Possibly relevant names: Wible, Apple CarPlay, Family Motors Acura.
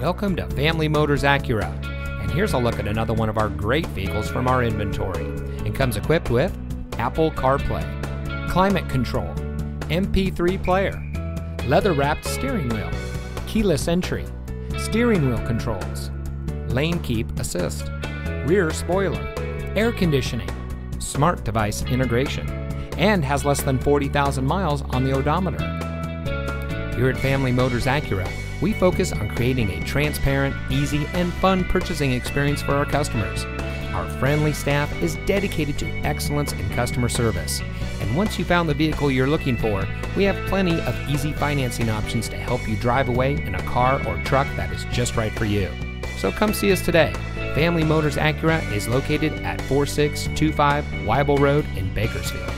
Welcome to Family Motors Acura, and here's a look at another one of our great vehicles from our inventory. It comes equipped with Apple CarPlay, climate control, MP3 player, leather-wrapped steering wheel, keyless entry, steering wheel controls, lane keep assist, rear spoiler, air conditioning, smart device integration, and has less than 40,000 miles on the odometer. Here at Family Motors Acura, we focus on creating a transparent, easy, and fun purchasing experience for our customers. Our friendly staff is dedicated to excellence in customer service. And once you found the vehicle you're looking for, we have plenty of easy financing options to help you drive away in a car or truck that is just right for you. So come see us today. Family Motors Acura is located at 4625 Wible Road in Bakersfield.